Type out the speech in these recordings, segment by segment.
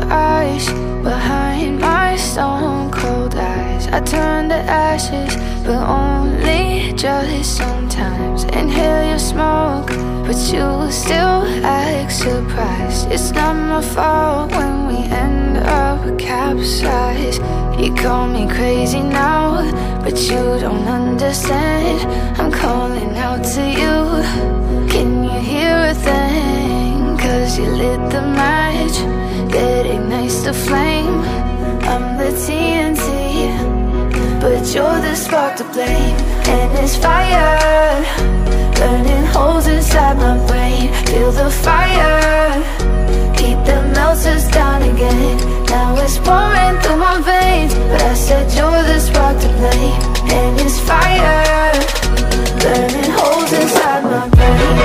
the ice behind my stone cold eyes. I turn to ashes, but only just sometimes. Inhale your smoke, but you still act surprised. It's not my fault when we end up capsized. You call me crazy now, but you don't understand. I'm calling out to you, can you hear a thing? Cause you lit the match that ignites the flame. I'm the TNT, but you're the spark to blame. And it's fire, burning holes inside my brain. Feel the fire, heat that melts us down again. Now it's pouring through my veins, but I said you're the spark to blame. And it's fire, burning holes inside my brain.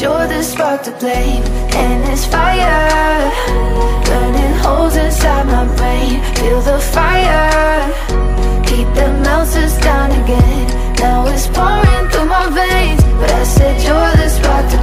You're the spark to blame, and it's fire, burning holes inside my brain. Feel the fire, heat that melts us down again. Now it's pouring through my veins, but I said you're the spark to blame.